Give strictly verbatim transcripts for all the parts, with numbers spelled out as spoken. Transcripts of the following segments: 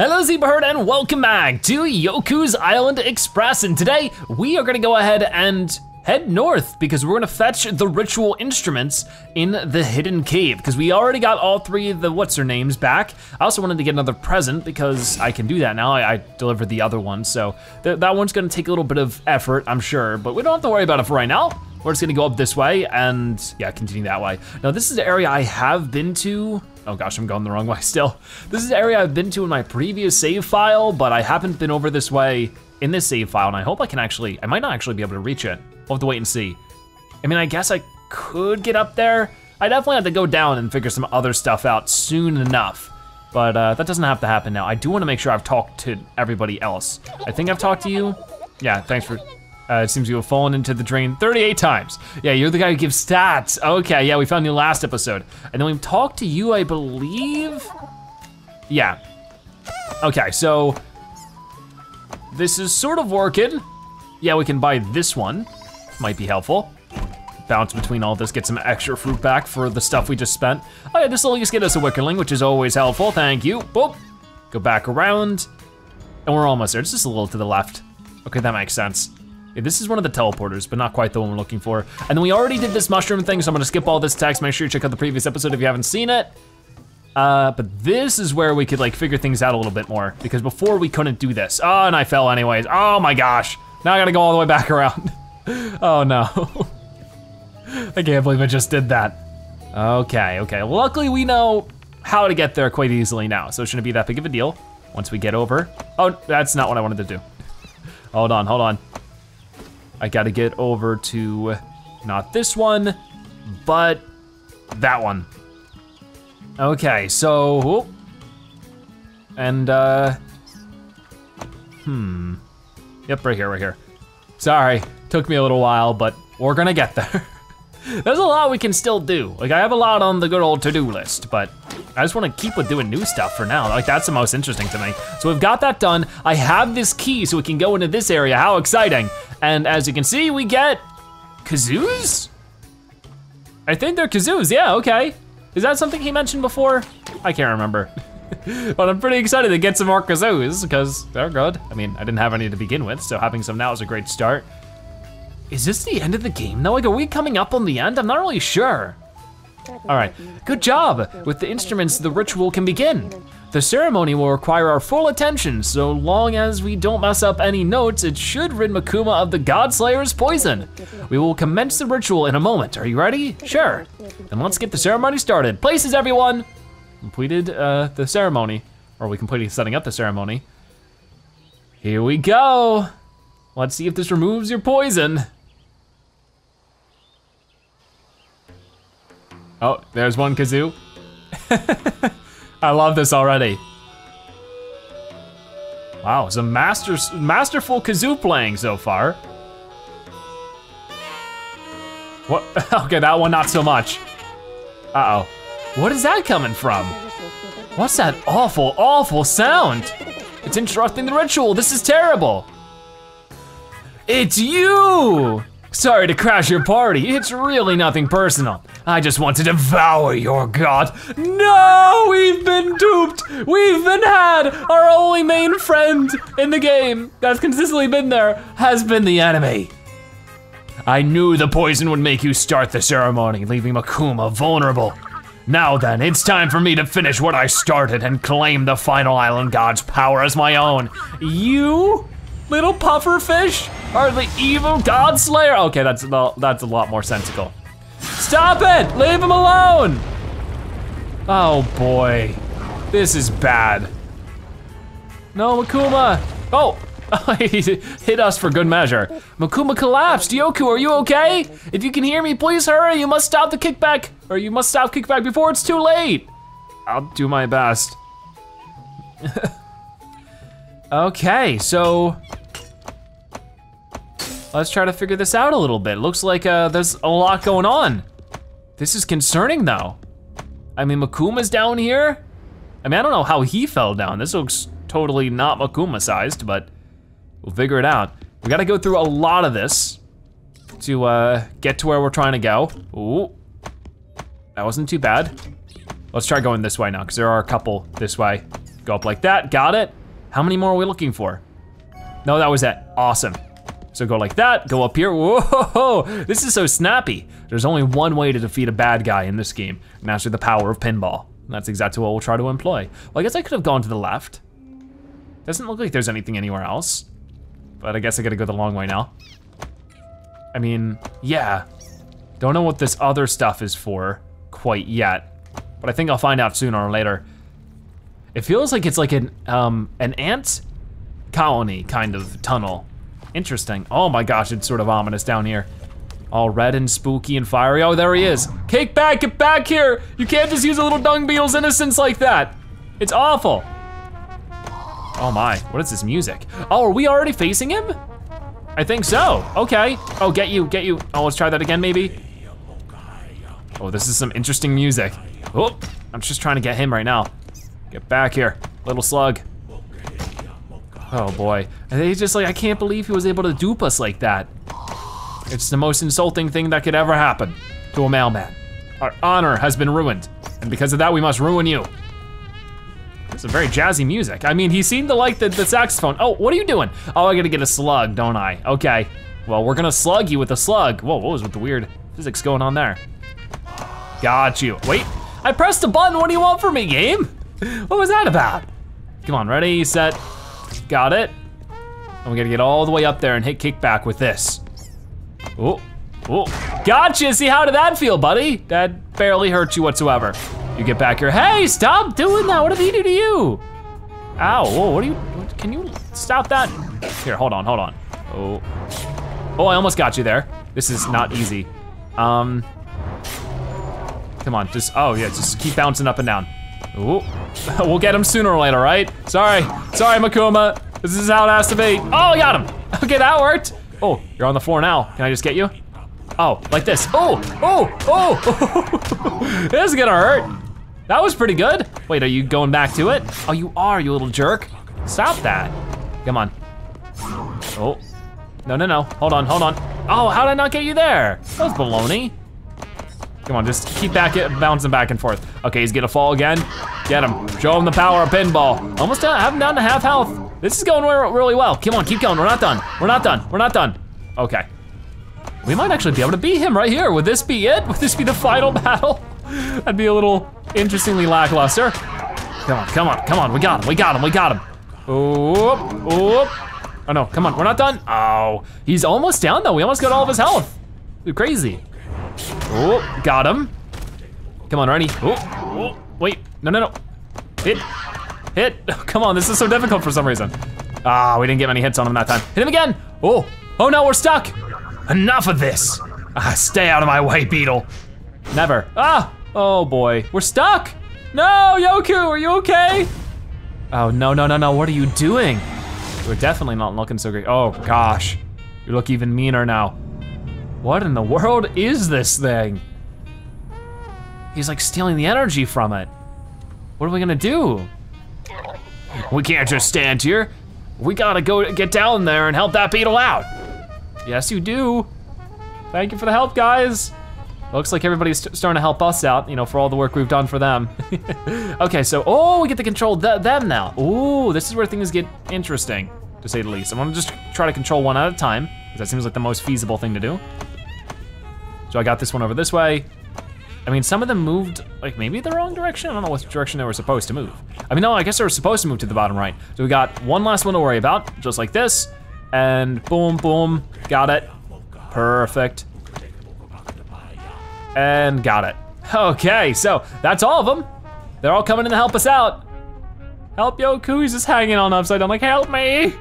Hello ZebraHerd and welcome back to Yoku's Island Express, and today we are gonna go ahead and head north because we're gonna fetch the ritual instruments in the hidden cave because we already got all three of the what's-her-names back. I also wanted to get another present because I can do that now. I, I delivered the other one, so th that one's gonna take a little bit of effort, I'm sure, but we don't have to worry about it for right now. We're just gonna go up this way and yeah, continue that way. Now this is the area I have been to. Oh gosh, I'm going the wrong way still. This is the area I've been to in my previous save file, but I haven't been over this way in this save file, and I hope I can actually, I might not actually be able to reach it. I'll have to wait and see. I mean, I guess I could get up there. I definitely have to go down and figure some other stuff out soon enough, but uh, that doesn't have to happen now. I do wanna make sure I've talked to everybody else. I think I've talked to you. Yeah, thanks for, uh, it seems you have fallen into the drain thirty-eight times. Yeah, you're the guy who gives stats. Okay, yeah, we found you last episode. And then we've talked to you, I believe. Yeah. Okay, so this is sort of working. Yeah, we can buy this one. Might be helpful. Bounce between all this, get some extra fruit back for the stuff we just spent. Oh yeah, this will just get us a wickerling, which is always helpful, thank you. Boop, go back around. And we're almost there, it's just a little to the left. Okay, that makes sense. Yeah, this is one of the teleporters, but not quite the one we're looking for. And then we already did this mushroom thing, so I'm gonna skip all this text. Make sure you check out the previous episode if you haven't seen it. Uh, but this is where we could like figure things out a little bit more, because before we couldn't do this. Oh, and I fell anyways. Oh my gosh. Now I gotta go all the way back around. Oh no. I can't believe I just did that. Okay, okay. Luckily we know how to get there quite easily now, so it shouldn't be that big of a deal once we get over. Oh, that's not what I wanted to do. Hold on, hold on. I gotta get over to not this one, but that one. Okay, so, oh, and uh, hmm. Yep, right here, right here. Sorry, took me a little while, but we're gonna get there. There's a lot we can still do. Like I have a lot on the good old to-do list, but I just wanna keep with doing new stuff for now. Like that's the most interesting to me. So we've got that done. I have this key so we can go into this area. How exciting. And as you can see, we get kazoos? I think they're kazoos, yeah, okay. Is that something he mentioned before? I can't remember. But I'm pretty excited to get some more kazoos because they're good. I mean, I didn't have any to begin with, so having some now is a great start. Is this the end of the game though? Like, are we coming up on the end? I'm not really sure. All right, good job. With the instruments, the ritual can begin. The ceremony will require our full attention, so long as we don't mess up any notes, it should rid Mokuma of the God Slayer's poison. We will commence the ritual in a moment. Are you ready? Sure. Then let's get the ceremony started. Places, everyone. Completed uh, the ceremony, or we completed setting up the ceremony. Here we go. Let's see if this removes your poison. Oh, there's one kazoo. I love this already. Wow, it's a master, masterful kazoo playing so far. What? Okay, that one not so much. Uh-oh. What is that coming from? What's that awful, awful sound? It's interrupting the ritual. This is terrible. It's you! Sorry to crash your party, it's really nothing personal. I just want to devour your god. No, we've been duped! We've been had! Our only main friend in the game that's consistently been there has been the enemy. I knew the poison would make you start the ceremony, leaving Mokuma vulnerable. Now then, it's time for me to finish what I started and claim the final island god's power as my own. You? Little pufferfish are the evil god slayer. Okay, that's a, that's a lot more sensical. Stop it, leave him alone. Oh boy, this is bad. No, Mokuma. Oh, he hit us for good measure. Mokuma collapsed. Yoku, are you okay? If you can hear me, please hurry. You must stop the kickback, or you must stop kickback before it's too late. I'll do my best. Okay, so let's try to figure this out a little bit. Looks like uh, there's a lot going on. This is concerning though. I mean, Mokuma's down here. I mean, I don't know how he fell down. This looks totally not Mokuma sized, but we'll figure it out. We gotta go through a lot of this to uh, get to where we're trying to go. Ooh, that wasn't too bad. Let's try going this way now, because there are a couple this way. Go up like that, got it. How many more are we looking for? No, that was it, awesome. So go like that, go up here, whoa, this is so snappy. There's only one way to defeat a bad guy in this game, and that's with the power of pinball. And that's exactly what we'll try to employ. Well, I guess I could have gone to the left. Doesn't look like there's anything anywhere else, but I guess I gotta go the long way now. I mean, yeah. Don't know what this other stuff is for quite yet, but I think I'll find out sooner or later. It feels like it's like an, um, an ant colony kind of tunnel. Interesting. Oh my gosh, it's sort of ominous down here. All red and spooky and fiery. Oh, there he is. Kickback, get back here. You can't just use a little dung beetle's innocence like that. It's awful. Oh my, what is this music? Oh, are we already facing him? I think so, okay. Oh, get you, get you. Oh, let's try that again maybe. Oh, this is some interesting music. Oh, I'm just trying to get him right now. Get back here, little slug. Oh boy, and he's just like, I can't believe he was able to dupe us like that. It's the most insulting thing that could ever happen to a mailman. Our honor has been ruined, and because of that, we must ruin you. It's a very jazzy music. I mean, he seemed to like the, the saxophone. Oh, what are you doing? Oh, I gotta get a slug, don't I? Okay, well, we're gonna slug you with a slug. Whoa, what was with the weird physics going on there? Got you. Wait, I pressed a button. What do you want from me, game? What was that about? Come on, ready, set, got it. And we gotta get all the way up there and hit Kickback with this. Oh, oh, gotcha, see, how did that feel, buddy? That barely hurt you whatsoever. You get back here, hey, stop doing that, what did he do to you? Ow, whoa, what are you, what, can you stop that? Here, hold on, hold on. Oh, oh, I almost got you there. This is not easy. Um, come on, just, oh yeah, just keep bouncing up and down. Ooh. We'll get him sooner or later, right? Sorry, sorry, Mokuma. This is how it has to be. Oh, I got him. Okay, that worked. Oh, you're on the floor now. Can I just get you? Oh, like this. Oh, oh, oh. This is gonna hurt. That was pretty good. Wait, are you going back to it? Oh, you are, you little jerk. Stop that. Come on. Oh, no, no, no. Hold on, hold on. Oh, how did I not get you there? That was baloney. Come on, just keep back it, bouncing back and forth. Okay, he's gonna fall again. Get him, show him the power of pinball. Almost down, have him down to half health. This is going really well. Come on, keep going, we're not done. We're not done, we're not done. Okay. We might actually be able to beat him right here. Would this be it? Would this be the final battle? That'd be a little interestingly lackluster. Come on, come on, come on, we got him, we got him, we got him. Oop, oop. Oh no, come on, we're not done. Oh, he's almost down though. We almost got all of his health. Crazy. Oh, got him. Come on, Rennie. Oh, oh, wait, no, no, no. Hit, hit. Oh, come on, this is so difficult for some reason. Ah, we didn't get many hits on him that time. Hit him again. Oh, oh no, we're stuck. Enough of this. Ah, stay out of my way, Beetle. Never. Ah, oh boy, we're stuck. No, Yoku, are you okay? Oh, no, no, no, no, what are you doing? We're definitely not looking so great. Oh gosh, you look even meaner now. What in the world is this thing? He's like stealing the energy from it. What are we gonna do? We can't just stand here. We gotta go get down there and help that beetle out. Yes, you do. Thank you for the help, guys. Looks like everybody's starting to help us out, you know, for all the work we've done for them. Okay, so, oh, we get to control th them now. Ooh, this is where things get interesting, to say the least. I'm gonna just try to control one at a time. That seems like the most feasible thing to do. So I got this one over this way. I mean, some of them moved, like maybe the wrong direction? I don't know what direction they were supposed to move. I mean, no, I guess they were supposed to move to the bottom right. So we got one last one to worry about, just like this, and boom, boom, got it. Perfect. And got it. Okay, so that's all of them. They're all coming in to help us out. Help, Yoku, he's just hanging on upside down, like, help me.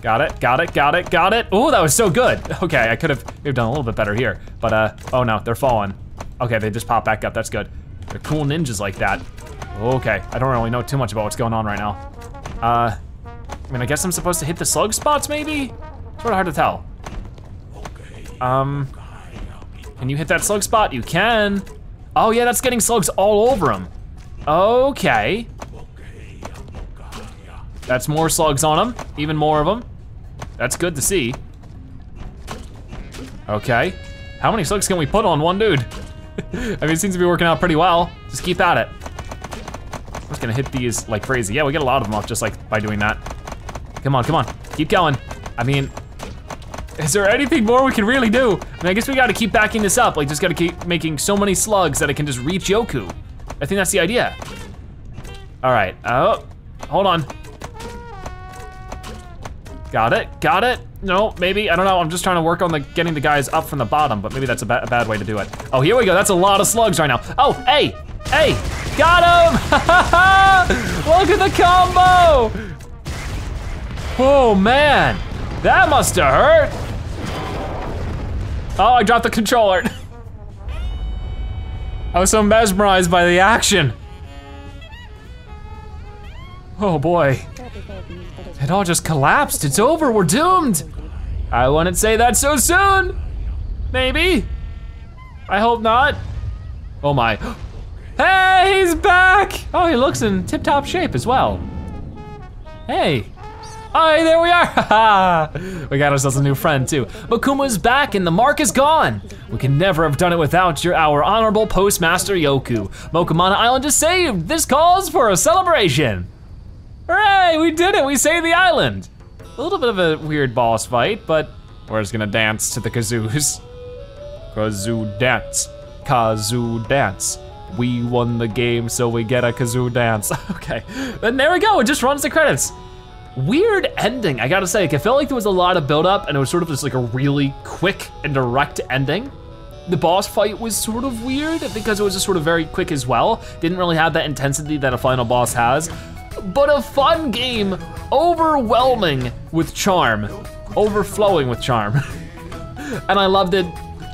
Got it, got it, got it, got it. Oh, that was so good. Okay, I could have maybe done a little bit better here, but uh, oh no, they're falling. Okay, they just pop back up, that's good. They're cool ninjas like that. Okay, I don't really know too much about what's going on right now. Uh, I mean, I guess I'm supposed to hit the slug spots maybe? Sort of hard to tell. Um, can you hit that slug spot? You can. Oh yeah, that's getting slugs all over them. Okay. That's more slugs on them, even more of them. That's good to see. Okay, how many slugs can we put on one dude? I mean, it seems to be working out pretty well. Just keep at it. Let's gonna hit these like crazy. Yeah, we get a lot of them off just like by doing that. Come on, come on, keep going. I mean, is there anything more we can really do? I mean, I guess we gotta keep backing this up. Like, just gotta keep making so many slugs that it can just reach Yoku. I think that's the idea. All right, oh, hold on. Got it, got it. No, maybe, I don't know. I'm just trying to work on the getting the guys up from the bottom, but maybe that's a, ba a bad way to do it. Oh, here we go, that's a lot of slugs right now. Oh, hey, hey, got him! Look at the combo! Oh man, that must have hurt. Oh, I dropped the controller. I was so mesmerized by the action. Oh boy. It all just collapsed, it's over, we're doomed. I wouldn't say that so soon. Maybe, I hope not. Oh my, hey, he's back! Oh, he looks in tip-top shape as well. Hey, hi, there we are. We got ourselves a new friend too. Mokuma's back and the mark is gone. We can never have done it without your, our honorable postmaster, Yoku. Mokumana Island is saved. This calls for a celebration. Hooray, we did it, we saved the island. A little bit of a weird boss fight, but we're just gonna dance to the kazoos. Kazoo dance, kazoo dance. We won the game, so we get a kazoo dance. Okay, and there we go, it just runs the credits. Weird ending, I gotta say. Like, I felt like there was a lot of buildup and it was sort of just like a really quick and direct ending. The boss fight was sort of weird because it was just sort of very quick as well. Didn't really have that intensity that a final boss has. But a fun game, overwhelming with charm, overflowing with charm. And I loved it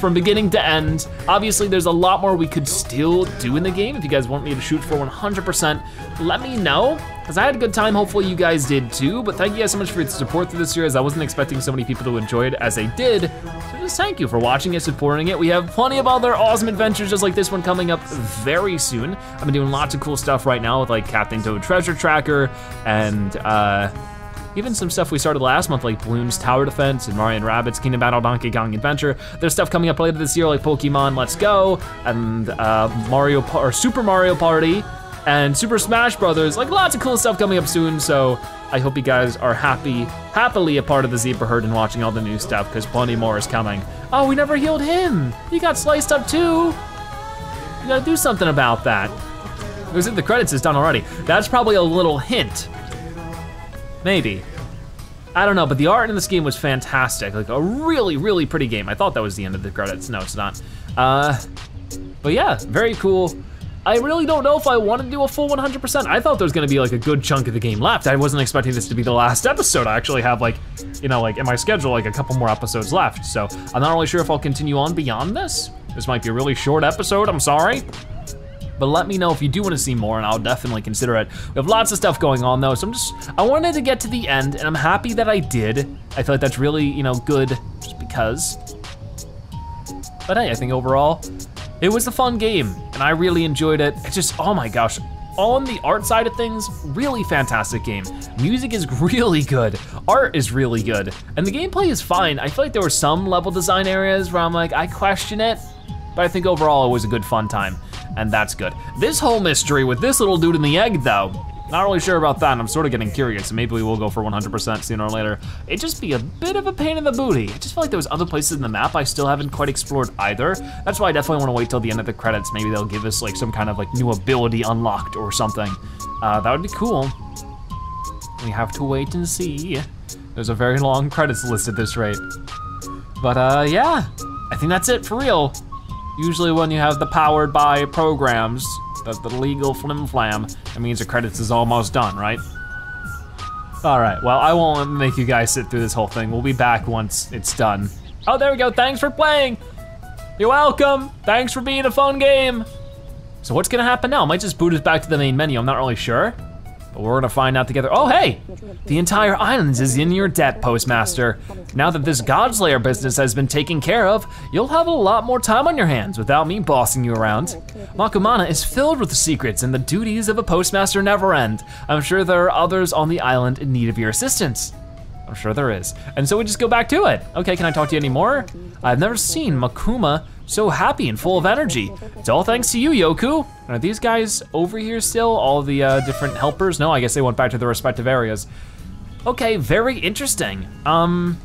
from beginning to end. Obviously, there's a lot more we could still do in the game. If you guys want me to shoot for one hundred percent, let me know, because I had a good time. Hopefully you guys did too, but thank you guys so much for your support through this series. I wasn't expecting so many people to enjoy it as they did, so just thank you for watching and supporting it. We have plenty of other awesome adventures just like this one coming up very soon. I've been doing lots of cool stuff right now with like Captain Toad Treasure Tracker and uh, even some stuff we started last month like Bloons Tower Defense and Mario and Rabbids Kingdom Battle, Donkey Kong Adventure. There's stuff coming up later this year like Pokemon Let's Go and uh, Mario pa- or Super Mario Party and Super Smash Brothers, like lots of cool stuff coming up soon, so I hope you guys are happy, happily a part of the ZebraHerd and watching all the new stuff, because plenty more is coming. Oh, we never healed him. He got sliced up too. You gotta do something about that. It was in the credits, it's done already. That's probably a little hint. Maybe. I don't know, but the art in this game was fantastic. Like a really, really pretty game. I thought that was the end of the credits. No, it's not. Uh, but yeah, very cool. I really don't know if I wanted to do a full one hundred percent. I thought there was gonna be like a good chunk of the game left. I wasn't expecting this to be the last episode. I actually have like, you know, like in my schedule, like a couple more episodes left. So I'm not really sure if I'll continue on beyond this. This might be a really short episode, I'm sorry. But let me know if you do wanna see more and I'll definitely consider it. We have lots of stuff going on though, so I'm just, I wanted to get to the end and I'm happy that I did. I feel like that's really, you know, good just because. But hey, I think overall, it was a fun game, and I really enjoyed it. It's just, oh my gosh. On the art side of things, really fantastic game. Music is really good. Art is really good. And the gameplay is fine. I feel like there were some level design areas where I'm like, I question it, but I think overall it was a good fun time, and that's good. This whole mystery with this little dude in the egg though, not really sure about that, and I'm sort of getting curious, so maybe we will go for one hundred percent sooner or later. It'd just be a bit of a pain in the booty. I just feel like there was other places in the map I still haven't quite explored either. That's why I definitely wanna wait till the end of the credits. Maybe they'll give us like some kind of like new ability unlocked or something. Uh, that would be cool. We have to wait and see. There's a very long credits list at this rate. But uh, yeah, I think that's it for real. Usually when you have the powered by programs, that's the legal flim flam. That means the credits is almost done, right? All right, well, I won't make you guys sit through this whole thing. We'll be back once it's done. Oh, there we go, thanks for playing. You're welcome, thanks for being a fun game. So what's gonna happen now? I might just boot us back to the main menu, I'm not really sure. But we're gonna find out together. Oh, hey, the entire island is in your debt, Postmaster. Now that this Godslayer business has been taken care of, you'll have a lot more time on your hands without me bossing you around. Mokumana is filled with secrets and the duties of a postmaster never end. I'm sure there are others on the island in need of your assistance. I'm sure there is. And so we just go back to it. Okay, can I talk to you anymore? I've never seen Mokuma so happy and full of energy. It's all thanks to you, Yoku. Are these guys over here still? All the uh, different helpers? No, I guess they went back to their respective areas. Okay, very interesting. Um,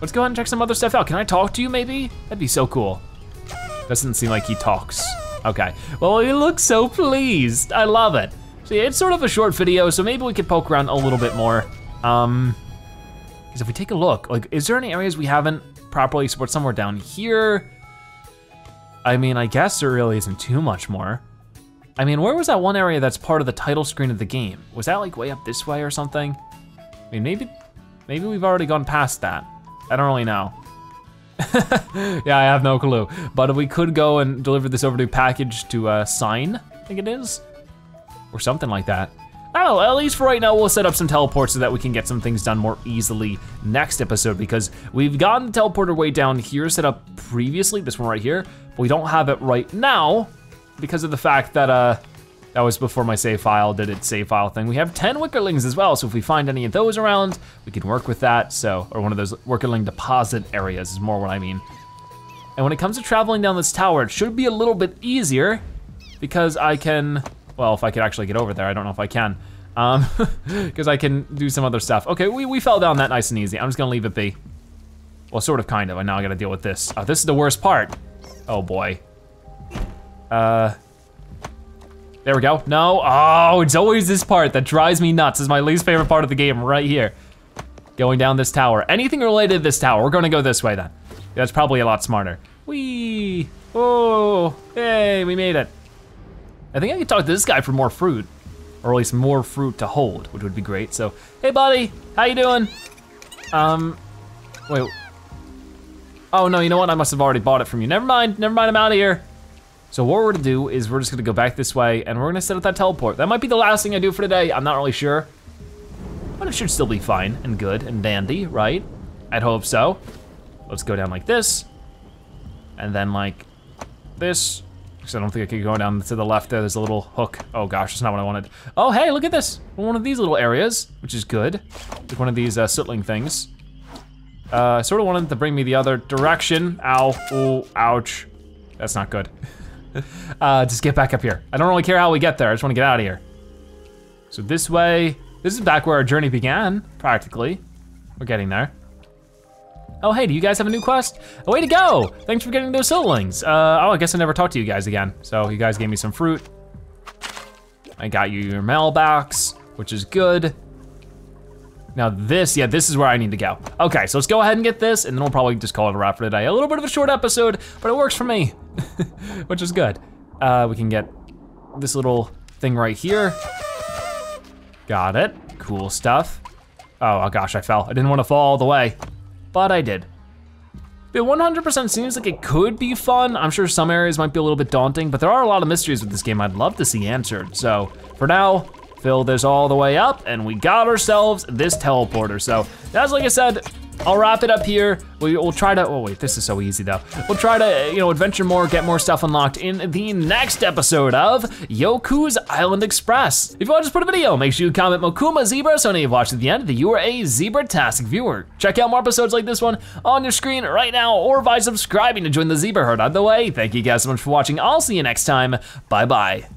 let's go ahead and check some other stuff out. Can I talk to you maybe? That'd be so cool. Doesn't seem like he talks. Okay, well, he looks so pleased. I love it. So yeah, it's sort of a short video, so maybe we could poke around a little bit more. Um, because if we take a look, like, is there any areas we haven't properly explored? Somewhere down here? I mean, I guess there really isn't too much more. I mean, where was that one area that's part of the title screen of the game? Was that like way up this way or something? I mean, maybe, maybe we've already gone past that. I don't really know. Yeah, I have no clue. But we could go and deliver this overdue package to uh, Sign, I think it is, or something like that. Oh, at least for right now, we'll set up some teleports so that we can get some things done more easily next episode, because we've gotten the teleporter way down here set up previously, this one right here, but we don't have it right now because of the fact that uh, that was before my save file did its save file thing. We have ten wickerlings as well, so if we find any of those around, we can work with that, so, or one of those wickerling deposit areas is more what I mean. And when it comes to traveling down this tower, it should be a little bit easier because I can, well, if I could actually get over there, I don't know if I can, um, because I can do some other stuff. Okay, we, we fell down that nice and easy. I'm just gonna leave it be. Well, sort of, kind of, and now I gotta deal with this. Uh, this is the worst part. Oh boy. Uh, there we go, no. Oh, it's always this part that drives me nuts. This is my least favorite part of the game right here. Going down this tower. Anything related to this tower, we're gonna go this way then. That's probably a lot smarter. Whee, oh, hey, we made it. I think I can talk to this guy for more fruit, or at least more fruit to hold, which would be great. So, hey buddy, how you doing? Um, wait. Oh no, you know what? I must have already bought it from you. Never mind, never mind, I'm out of here. So what we're gonna do is we're just gonna go back this way and we're gonna set up that teleport. That might be the last thing I do for today, I'm not really sure. But it should still be fine and good and dandy, right? I'd hope so. Let's go down like this, and then like this. So I don't think I could go down to the left there. There's a little hook. Oh gosh, that's not what I wanted. Oh, hey, look at this. We're one of these little areas, which is good. Like one of these uh, sitling things. Uh, I sort of wanted to bring me the other direction. Ow, ooh, ouch. That's not good. uh, just get back up here. I don't really care how we get there. I just wanna get out of here. So this way, this is back where our journey began, practically. We're getting there. Oh, hey, do you guys have a new quest? Oh, way to go! Thanks for getting those sitlings. Uh, oh, I guess I never talked to you guys again. So you guys gave me some fruit. I got you your mailbox, which is good. Now this, yeah, this is where I need to go. Okay, so let's go ahead and get this, and then we'll probably just call it a wrap for today. A little bit of a short episode, but it works for me, which is good. Uh, we can get this little thing right here. Got it, cool stuff. Oh, oh gosh, I fell. I didn't want to fall all the way. But I did. It one hundred percent seems like it could be fun. I'm sure some areas might be a little bit daunting, but there are a lot of mysteries with this game I'd love to see answered. So for now, fill this all the way up and we got ourselves this teleporter. So that's, like I said, I'll wrap it up here. We will try to, oh wait, this is so easy though. We'll try to, you know, adventure more, get more stuff unlocked in the next episode of Yoku's Island Express. If you want to support a video, make sure you comment Mokuma Zebra so now you've watched to the end that you are a Zebra-tastic viewer. Check out more episodes like this one on your screen right now or by subscribing to join the ZebraHerd. On the way, thank you guys so much for watching. I'll see you next time, bye-bye.